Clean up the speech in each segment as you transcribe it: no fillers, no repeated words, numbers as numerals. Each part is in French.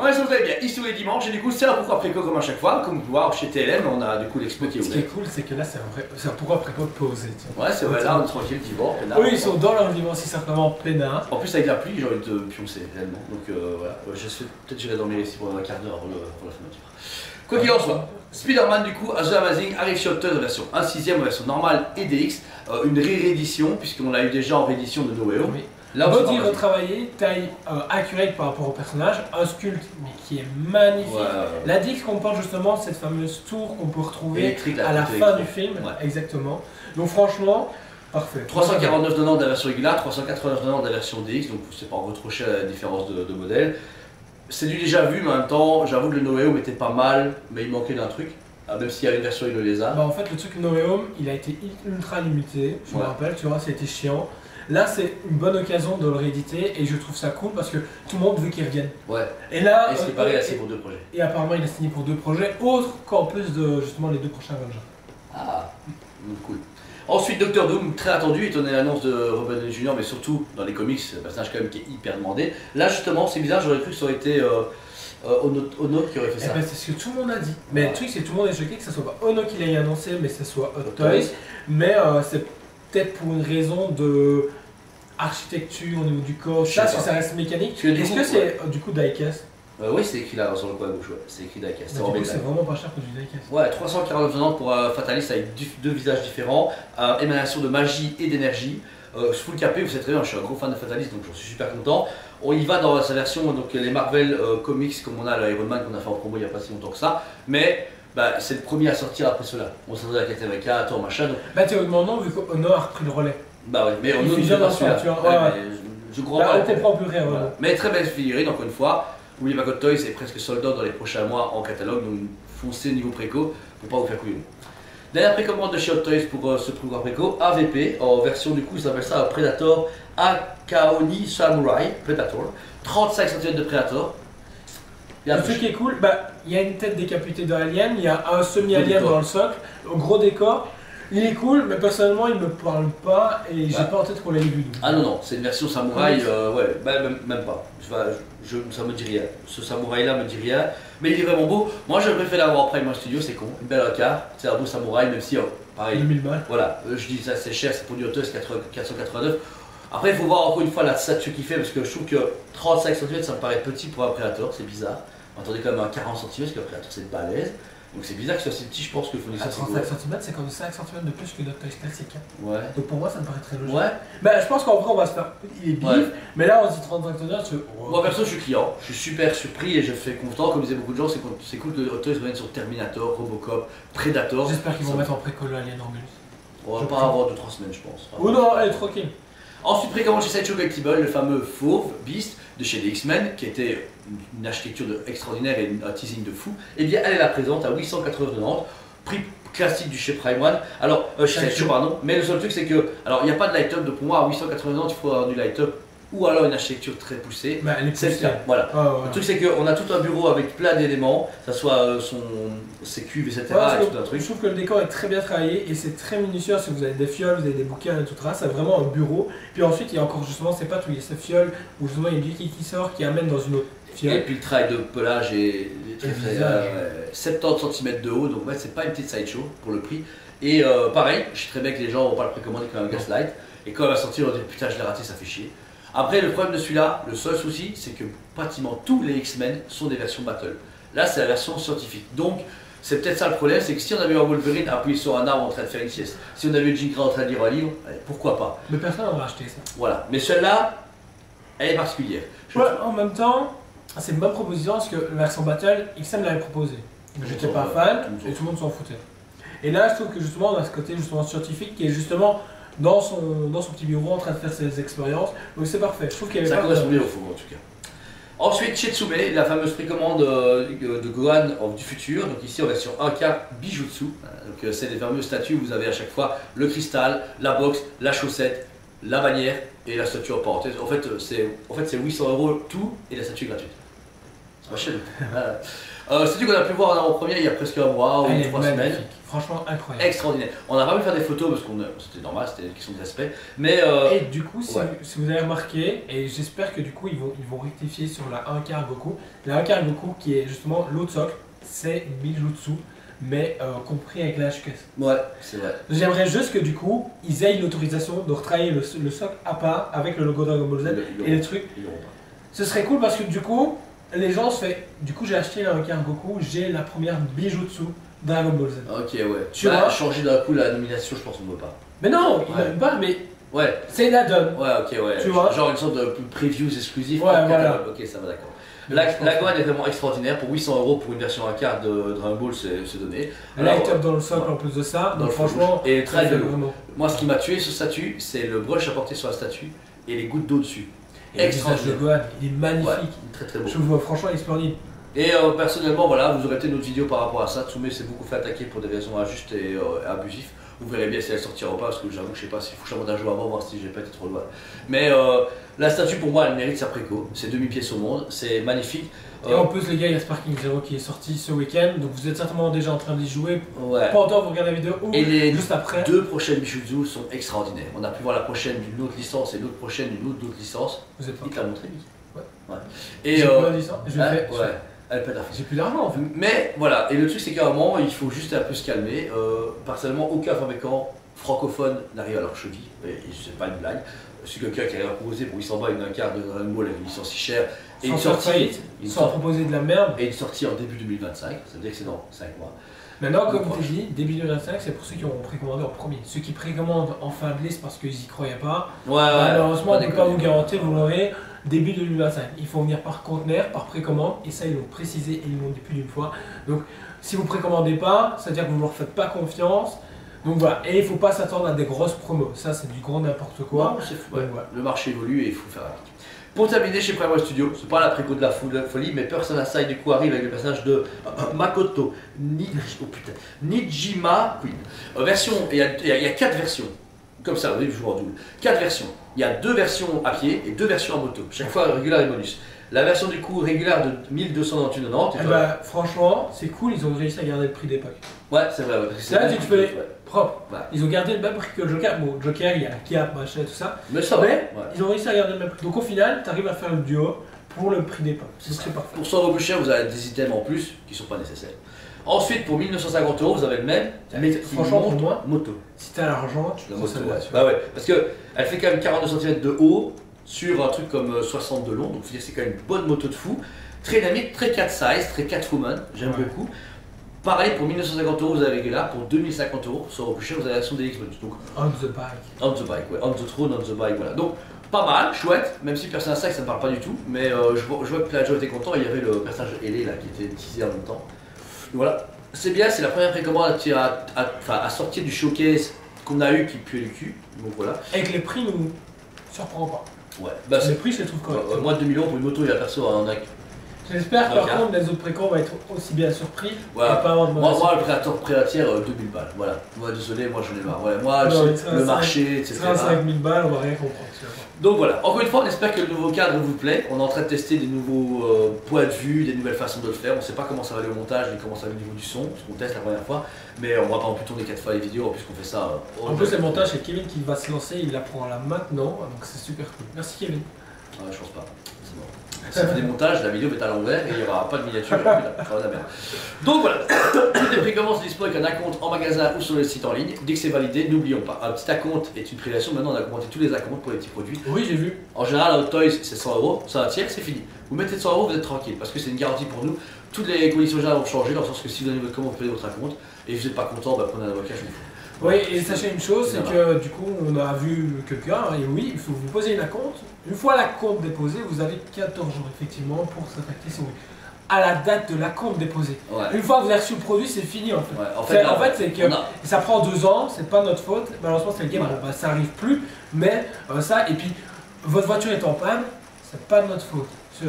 On est sur vous allez bien, ici tous les dimanches et du coup c'est un pourquoi préco comme à chaque fois, comme vous pouvez voir chez TLM on a du coup l'expo qui est ouvert. Ce qui est cool c'est que là c'est un vrai pourquoi préco posé. Ouais c'est vrai, là on est tranquille, dimanche, peinard. Oui ils sont dans leur dimanche si simplement peinard. En plus avec la pluie j'ai envie de pioncer réellement, donc voilà, peut-être j'irai dormir ici pendant un quart d'heure avant la fin de livre. Quoi qu'il en soit, Spider-Man du coup, Azure Amazing, arrive Shop Toys version 1/6, version normale et DX, une réédition puisqu'on l'a eu déjà en réédition de No Way Home. La body retravaillée, taille accurate par rapport au personnage, un sculpte mais qui est magnifique. Ouais. La DX comporte justement cette fameuse tour qu'on peut retrouver à la fin du film. Ouais. Exactement. Donc franchement, parfait. 349,90 de la version régulière, 389,90 de la version DX, donc c'est pas encore trop cher la différence de modèle. C'est du déjà vu, mais en même temps, j'avoue que le No Way Home était pas mal, mais il manquait d'un truc. Même s'il y a une version, il le les a. Bah en fait, le truc No Way Home, il a été ultra limité, je me rappelle, tu vois, ça a été chiant. Là, c'est une bonne occasion de le rééditer et je trouve ça cool parce que tout le monde veut qu'il revienne. Ouais. Et là, il paraît, il a signé pour 2 projets. Et apparemment, il a signé pour 2 projets, autres qu'en plus de justement les 2 prochains Avengers. Ah, cool. Ensuite, Dr Doom, très attendu, étant donné l'annonce de Robert Downey Jr., mais surtout dans les comics, c'est un personnage quand même qui est hyper demandé. Là, justement, c'est bizarre, j'aurais cru que ça aurait été Ono qui aurait fait ça. Eh ben, c'est ce que tout le monde a dit. Mais le truc, c'est que tout le monde est choqué que ça soit pas Ono qui l'ait annoncé, mais que ça soit Hot Toys. Mais c'est peut-être pour une raison de architecture au niveau du corps, ça, si ça reste mécanique. Est-ce que c'est du coup Daikas? Oui, c'est écrit là sur le coin gauche, c'est écrit Daikas. C'est vraiment pas cher pour du Daikas. Ouais, 349,90 pour Fatalis avec 2 visages différents, émanation de magie et d'énergie. Full capé, vous savez très bien, je suis un gros fan de Fatalis donc j'en suis super content. On y va dans sa version, donc les Marvel Comics comme on a l'Iron Man qu'on a fait en promo il n'y a pas si longtemps que ça. Mais bah, c'est le premier à sortir après cela. On s'attendait à Catwoman, Thor, machin. Donc... Bah théoriquement non, vu qu'Honor a repris le relais. Bah oui, mais Honor ne pas celui-là. Je crois pas. Mais très belle figurine, encore une fois. Oui, Makoto Toys est presque sold out dans les prochains mois en catalogue, donc foncez niveau préco pour pas vous faire couillon. Dernière précommande de chez Hot Toys pour ce programme préco, AVP, en version du coup, ils appellent ça Predator Akaoni Samurai, Predator, 35 cm de Predator. Le truc qui est cool, bah, il y a une tête décapitée d'un alien, il y a un semi-alien dans le socle, gros décor. Il est cool, mais personnellement, il me parle pas et j'ai pas en tête qu'on l'ait vu. Ah non, non, c'est une version samouraï, ouais, bah, même pas. Ça me dit rien. Ce samouraï-là me dit rien, mais il est vraiment beau. Moi, j'aurais préféré l'avoir en Prime One Studio, c'est con. Une belle encart, c'est un beau samouraï, même si, pareil. 2000 balles. Voilà, je dis ça, c'est cher, c'est pour du Hot Toys 489. Après, il faut voir encore une fois la statue qu'il fait, parce que je trouve que 35 cm, ça me paraît petit pour un Predator, c'est bizarre. Attendez quand même un 40 cm, parce que le Predator, c'est balèze. Donc c'est bizarre que ce soit si petit, je pense que le fournisseur. 35 cm, c'est comme 5 cm de plus que notre Toys classique. Ouais. Donc pour moi, ça me paraît très logique. Ouais. Bah, je pense qu'en vrai, on va se faire. Il est bif, mais là, on se dit 35 cm. Moi, perso, je suis client. Je suis super surpris et je fais content. Comme disaient beaucoup de gens, c'est cool que Hot Toys revienne sur Terminator, Robocop, Predator. J'espère qu'ils vont mettre en précolle Alien Angulus. On va pas avoir 2-3 semaines, je pense. Ou non, allez, tranquille. Ensuite, précommande chez Sideshow Collectible, le fameux Fauve, Beast, de chez les X-Men, qui était une architecture extraordinaire et un teasing de fou. Et bien, elle est la présente à 880,90, prix classique du chez Prime One. Alors, chez Sideshow, pardon, mais le seul truc, c'est que, alors, il n'y a pas de light-up, donc pour moi, à 880,90, il faut avoir du light-up, ou alors une architecture très poussée. Bah, elle est poussée. Voilà. Oh, ouais, ouais. Le truc, c'est qu'on a tout un bureau avec plein d'éléments, que ce soit ses cuves, etc. Ouais, et tout un truc. Je trouve que le décor est très bien travaillé et c'est très minutieux. Si vous avez des fioles, vous avez des bouquins, etc. C'est vraiment un bureau. Puis ensuite, il y a encore justement ces pattes où il y a ces fioles, où justement il y a une vie qui sort, qui amène dans une autre fiole. Et puis le travail de pelage et très, très, 70 cm de haut, donc ouais, c'est pas une petite sideshow pour le prix. Et pareil, je sais très bien que les gens vont pas le précommander quand même Gaslight. Et quand elle va sortir, on va dire putain, je l'ai raté, ça fait chier. Après, le problème de celui-là, le seul souci, c'est que pratiquement tous les X-Men sont des versions Battle. Là, c'est la version scientifique. Donc, c'est peut-être ça le problème, c'est que si on avait eu un Wolverine appuyé sur un arbre en train de faire une sieste, si on avait eu Jean Grey en train de lire un livre, pourquoi pas. Mais personne n'aurait acheté ça. Voilà. Mais celle-là, elle est particulière. Ouais, en même temps, c'est une bonne proposition parce que la version Battle, X-Men l'avait proposée. J'étais pas fan et tout le monde s'en foutait. Et là, je trouve que justement, on a ce côté justement scientifique qui est justement dans son petit bureau en train de faire ses expériences, donc c'est parfait. Je trouve qu'il y avait ça correspond bien au fond en tout cas. Ensuite, chez Tsume, la fameuse précommande de Gohan du futur, donc ici on va sur 1K Bijutsu, donc c'est les fameuses statues où vous avez à chaque fois le cristal, la box, la chaussette, la bannière et la statue en parenthèse. En fait c'est 800 euros tout et la statue gratuite. Machine. C'est du qu'on a pu voir en avant-première il y a presque un mois ou 3 semaines. Franchement incroyable. Extraordinaire. On n'a pas pu faire des photos parce qu'on c'était normal, c'était une question des aspects. Mais et du coup, si, ouais, si vous avez remarqué, et j'espère que du coup ils vont rectifier sur la 1K Goku. La 1K Goku qui est justement l'autre socle, c'est Bijutsu, mais compris avec la HQ. Ouais, c'est vrai. J'aimerais juste que du coup ils aient l'autorisation de retravailler le socle à part avec le logo Dragon Ball Z et les trucs. Ce serait cool parce que du coup, les gens se fait, du coup j'ai acheté la Rocker Goku, j'ai la première Bijutsu Dragon Ball Z. Ok, ouais. Tu vas changer d'un coup la nomination, je pense qu'on ne veut pas. Mais non, il ne veut pas, mais ouais, c'est une add-on. Ouais, ok, ouais. Tu vois, genre une sorte de previews exclusive. Ouais, voilà. Ok, ça va, d'accord. La Gohan est vraiment extraordinaire. Pour 800 € pour une version à carte de Dragon Ball, c'est donné. Elle est top dans le socle en plus de ça. Donc franchement, et très de l'eau. Moi, ce qui m'a tué ce statut, c'est le brush apporté sur la statue et les gouttes d'eau dessus. Extraordinaire. Le Gohan, il est magnifique. Ouais, très très beau. Je vous vois franchement, il est splendide. Et personnellement, voilà, vous aurez peut-être une autre vidéo par rapport à ça. Tsume s'est beaucoup fait attaquer pour des raisons injustes et abusives. Vous verrez bien si elle sortira ou pas, parce que j'avoue que je sais pas, s'il faut que j'avance un jour avant, voir si j'ai pas été trop loin. Mais la statue pour moi elle mérite sa préco, c'est 2000 pièces au monde, c'est magnifique. Et en plus les gars, il y a Sparking Zero qui est sorti ce week-end, donc vous êtes certainement déjà en train d'y jouer, ouais, pendant que vous regardez la vidéo ou juste après. Les deux prochaines Bijutsu sont extraordinaires, on a pu voir la prochaine d'une autre licence et l'autre prochaine d'une autre licence. Vous êtes pas. Il te l'a montré, Mickey. Ouais. Ouais. Et j'ai plus d'argent en fait. Mais voilà, et le truc c'est qu'à un moment il faut juste un peu se calmer. Personnellement, aucun fabricant francophone n'arrive à leur cheville, et c'est pas une blague. Si quelqu'un qui arrive à proposer pour 800 balles une carte de Dragon Ball avec une licence si chère, et une sortie, sans proposer de la merde, et une sortie en début 2025, ça veut dire que c'est dans 5 mois. Maintenant, comme je dis, début 2025, c'est pour ceux qui ont précommandé en premier. Ceux qui précommandent en fin de liste parce qu'ils n'y croyaient pas, ouais, malheureusement, on ne peut pas vous garantir, vous l'aurez. Début 2025, il faut venir par conteneur, par précommande, et ça ils l'ont précisé et ils l'ont dit plus d'une fois. Donc si vous précommandez pas, c'est-à-dire que vous ne leur faites pas confiance. Donc voilà, et il ne faut pas s'attendre à des grosses promos, ça c'est du grand n'importe quoi. Non, fou. Ouais. Voilà. Le marché évolue et il faut faire avec. Pour terminer chez Prime One Studio, c'est pas la préco de la folie, mais Persona Side du coup arrive avec le personnage de Makoto Nijima Queen. Version, il y a 4 versions. Comme ça, vous voyez, je joue en double. 4 versions. Il y a 2 versions à pied et 2 versions en moto. Chaque fois régulière et bonus. La version du coup régulière de 1291,90 €. Eh bah, franchement, c'est cool, ils ont réussi à garder le prix d'époque. Ouais, c'est vrai. Là, tu te fais propre. Ouais. Ils ont gardé le même prix que le Joker. Bon, Joker, il y a la cap, machin, tout ça. Mais ça va. Ouais. Ils ont réussi à garder le même prix. Donc au final, tu arrives à faire le duo pour le prix d'époque. Ce serait parfait. Pour 100 € plus cher, vous avez des items en plus qui ne sont pas nécessaires. Ensuite, pour 1950 €, vous avez le même, mais franchement, pour moi, moto. Si t'as l'argent, tu prends celle-là. Ouais. Bah ouais, parce qu'elle fait quand même 42 cm de haut sur un truc comme 60 de long, donc c'est quand même une bonne moto de fou. Très dynamique, très cat size, très Catwoman, j'aime beaucoup. Pareil, pour 1950 € vous avez là, pour 2050 €, sans plus cher, vous avez la version des X-Men. Donc, on the bike. On the bike, ouais, on the throne, on the bike, voilà. Donc, pas mal, chouette, même si Persona 5 ça ne parle pas du tout, mais je vois que la Joe était content, il y avait le personnage ailé là qui était teasé en même temps. Voilà, c'est bien, c'est la première précommande à sortir du showcase qu'on a eu qui pue le cul. Donc voilà. Et que les prix nous surprend pas. Ouais, bah les prix je les trouve corrects. Moi, 2000 € pour une moto et la perso en un. J'espère par contre les autres précoms vont être aussi bien surpris. Voilà. Pas avoir de moi le Predator 2000 balles. Voilà. Moi, désolé, moi j'en ai marre. Ouais, moi, non, le marché, etc. 5000 balles, on va rien comprendre. Donc voilà, encore une fois, on espère que le nouveau cadre vous plaît. On est en train de tester des nouveaux points de vue, des nouvelles façons de le faire. On ne sait pas comment ça va aller au montage, ni comment ça va aller au niveau du son, parce qu'on teste la première fois. Mais on va pas en plus tourner 4 fois les vidéos, puisqu'on fait ça. En plus, le montage, c'est Kevin qui va se lancer, il l'apprend là maintenant, donc c'est super cool. Merci Kevin. Ouais, je pense pas. C'est bon. Si on fait des montages, la vidéo va être à l'envers et il n'y aura pas de miniature. Donc voilà, toutes les précommandes sont disponibles avec un acompte en magasin ou sur le site en ligne. Dès que c'est validé, n'oublions pas, un petit acompte est une privation. Maintenant, on a augmenté tous les acomptes pour les petits produits. Oui, j'ai vu. En général, Hot Toys, c'est 100 €, c'est un tiers, c'est fini. Vous mettez 100 €, vous êtes tranquille parce que c'est une garantie pour nous. Toutes les conditions générales vont changer dans le sens que si vous donnez votre commande, vous payez votre acompte et si vous n'êtes pas content, bah, prenez un avocat. Oui, et sachez une chose, c'est que du coup, on a vu quelqu'un, et oui, il faut vous poser une acompte. Une fois l'acompte déposée, vous avez 14 jours effectivement pour s'attaquer sur à la date de l'acompte déposée. Ouais. Une fois que vous avez reçu le produit, c'est fini en fait. Ouais, en fait c'est que ça prend 2 ans, c'est pas notre faute. Malheureusement, c'est le game, bah, ça arrive plus, mais ça, et puis votre voiture est en panne, c'est pas de notre faute. On a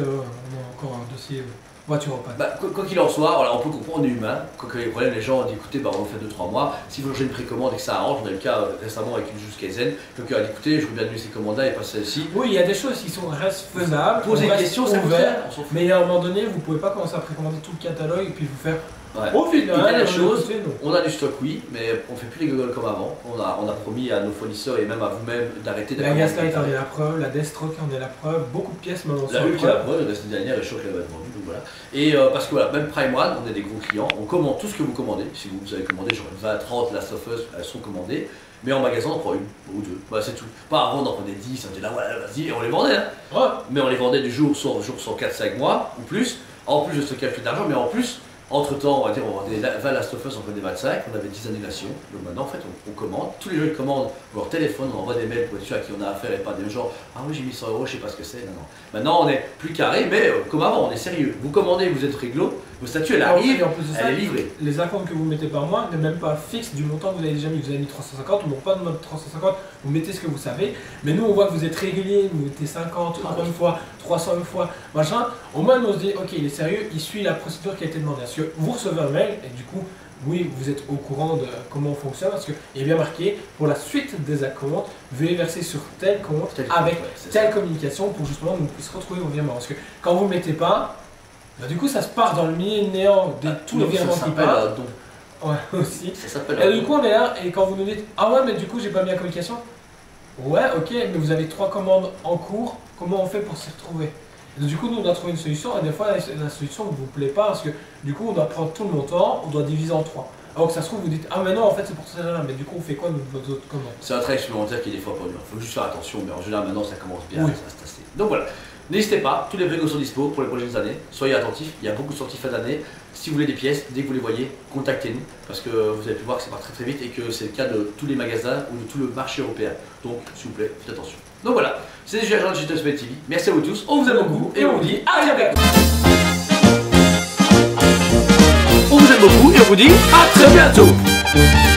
encore un dossier. voiture pas. Bah, quoi qu'il en soit, voilà, on peut comprendre, on est humain. Quand les problèmes, les gens ont dit écoutez, bah, on fait 2-3 mois. Si vous logez une précommande et que ça arrange, on a eu le cas récemment avec une Juskaizen. Donc, écoutez, je veux bien annuler ces commandes-là et passer celle-ci. Oui, il y a des choses qui sont restent faisables. Posez des questions, c'est ouvert. Mais à un moment donné, vous pouvez pas commencer à précommander tout le catalogue et puis vous faire. Ouais. Au final, il y a des choses, on a du stock, oui, mais on fait plus les gogoles comme avant. On a promis à nos fournisseurs et même à vous-même d'arrêter de. La Gaslight en est la preuve, la Deathstroke en est la preuve, beaucoup de pièces maintenant sont la preuve. La preuve, la semaine dernière, les chocs l'avaient vendu, donc voilà. Et parce que voilà, même Prime One, on est des gros clients, on commande tout ce que vous commandez. Si vous avez commandé genre 20, 30 Last of Us, elles sont commandées, mais en magasin on prend une ou deux, voilà, c'est tout. Pas avant on en prenait 10, on était là, voilà, vas-y, et on les vendait. Hein. Ouais. Mais on les vendait du jour sur 4-5 mois ou plus, en plus de stockage d'argent, mais en plus. Entre temps, on va dire, on vendait 20 Last of Us, on prenait 25, on avait 10 annulations. Donc maintenant, en fait, on commande. Tous les gens qui commandent, leur téléphone, on envoie des mails pour être sûr à qui on a affaire et pas des gens. Ah oui, j'ai mis 100 euros, je sais pas ce que c'est. Non, non. Maintenant, on est plus carré, mais comme avant, on est sérieux. Vous commandez, vous êtes réglo, vos statuts, elle arrive, et en plus de ça, elle est livrée. Les acomptes que vous mettez par mois n'est même pas fixe du montant que vous avez déjà mis. Vous avez mis 350, on ne monte pas de mode 350, vous mettez ce que vous savez. Mais nous, on voit que vous êtes régulier, vous mettez 50, 30 une fois, 300 une fois, machin. Au moins, on se dit, ok, il est sérieux, il suit la procédure qui a été demandée. Vous recevez un mail et du coup, oui, vous êtes au courant de comment on fonctionne parce qu'il est bien marqué pour la suite des acomptes, veuillez verser sur tel compte avec telle communication pour justement qu'on puisse retrouver vos virements. Parce que quand vous ne mettez pas, bah, du coup, ça se part dans le milieu néant de tous les virements qui partent. Ouais, aussi. Et du coup, on est là et quand vous nous dites ah ouais, mais du coup, j'ai pas mis la communication, ouais, ok, mais vous avez 3 commandes en cours, comment on fait pour s'y retrouver? Du coup, nous, on doit trouver une solution, et des fois, la solution ne vous plaît pas, parce que du coup, on doit prendre tout le montant, on doit diviser en 3. Alors que ça se trouve, vous dites, ah mais non, en fait, c'est pour ça, mais du coup, on fait quoi nos autres commandes? C'est un travail supplémentaire qui est des fois pas dur. Il faut juste faire attention, mais en général, maintenant, ça commence bien, oui. Ça va se tasser. Donc voilà, n'hésitez pas, tous les préco sont dispo pour les prochaines années, soyez attentifs, il y a beaucoup de sorties fin d'année. Si vous voulez des pièces, dès que vous les voyez, contactez-nous, parce que vous allez voir que ça part très très vite, et que c'est le cas de tous les magasins ou de tout le marché européen. Donc, s'il vous plaît, faites attention. Donc voilà, c'est déjà la fin de Sparking TV. Merci à vous tous, on vous aime beaucoup et on vous dit à très bientôt. On vous aime beaucoup et on vous dit à très bientôt.